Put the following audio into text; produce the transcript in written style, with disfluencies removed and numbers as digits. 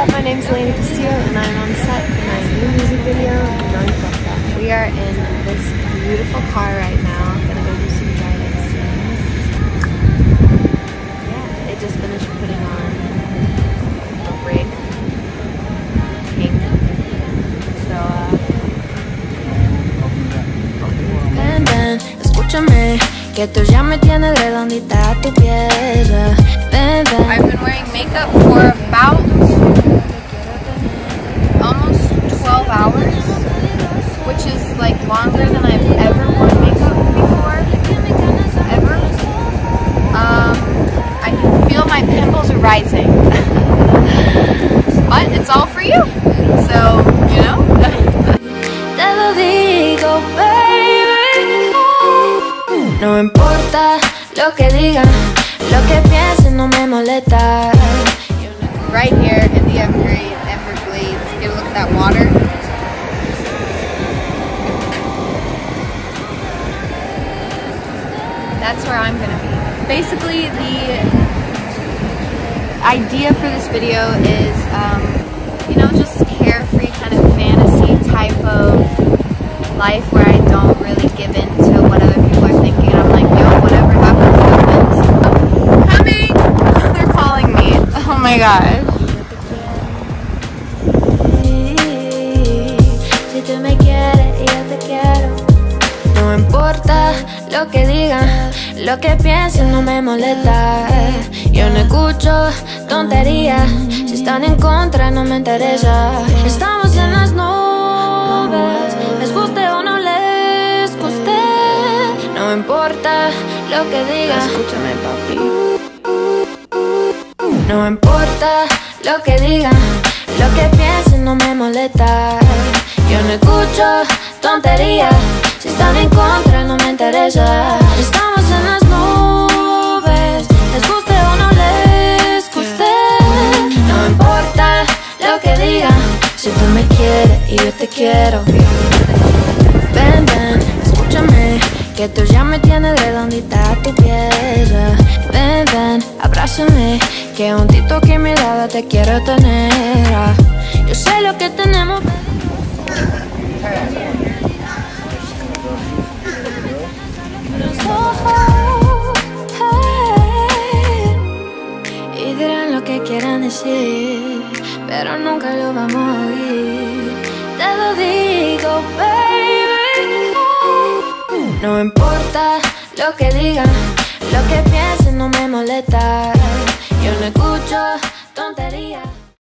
up, my name's Alaina Castillo and I'm on set for my new music video, No Importa. We are in this beautiful car right now. I'm gonna go do some driving soon. Yeah, they just finished putting on the rig pink. So, Ven, ven, escúchame, que tú ya me tienes de donita tu piedra. Ven, ven. I've been wearing makeup for about almost 12 hours, which is like longer than I've ever worn makeup before, ever. I can feel my pimples are rising, but it's all for you, so you know. No importa lo que digan, lo que piensen, no me molesta. Right here in the Everglades, get a look at that water. That's where I'm gonna be. Basically, the idea for this video is, you know, just carefree kind of fantasy type of life where I don't really give in to what other people are thinking. I'm like, yo, whatever happens, happens. I'm coming! They're calling me. Oh my god. No importa lo que digan, lo que piensen no me molesta. Yo no escucho tonterías, si están en contra no me interesa. Estamos en las nubes, les guste o no les guste. No importa lo que digan, escúchame papi. No importa lo que digan, lo que piensen no me molesta. Yo no escucho tonterías, si están en contra no me interesa. Estamos en las nubes, les guste o no les guste. No importa lo que digan, si tú me quieres y yo te quiero. Ven, ven, escúchame, que tú ya me tienes de donita tu piedra. Ven, ven, abrázame, que juntito aquí a mi lado te quiero tener. Yo sé lo que tenemos. Y dirán lo que quieran decir, pero nunca lo vamos a oír. Te lo digo, baby. No importa lo que digan, lo que piensen no me molesta. Yo no escucho